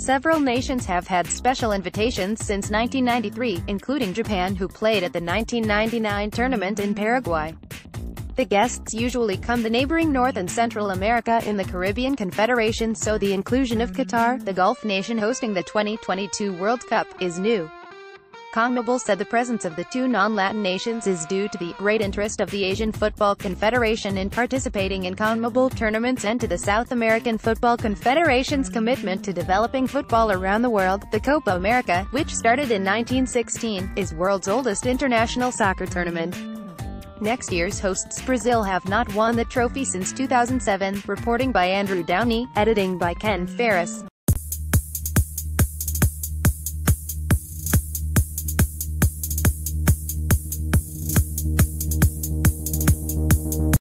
Several nations have had special invitations since 1993, including Japan, who played at the 1999 tournament in Paraguay. The guests usually come the neighboring North and Central America in the Caribbean Confederation, so the inclusion of Qatar, the Gulf nation hosting the 2022 World Cup, is new. CONMEBOL said the presence of the two non-Latin nations is due to the great interest of the Asian Football Confederation in participating in CONMEBOL tournaments and to the South American Football Confederation's commitment to developing football around the world. The Copa America, which started in 1916, is world's oldest international soccer tournament. Next year's hosts Brazil have not won the trophy since 2007, reporting by Andrew Downey, editing by Ken Ferris.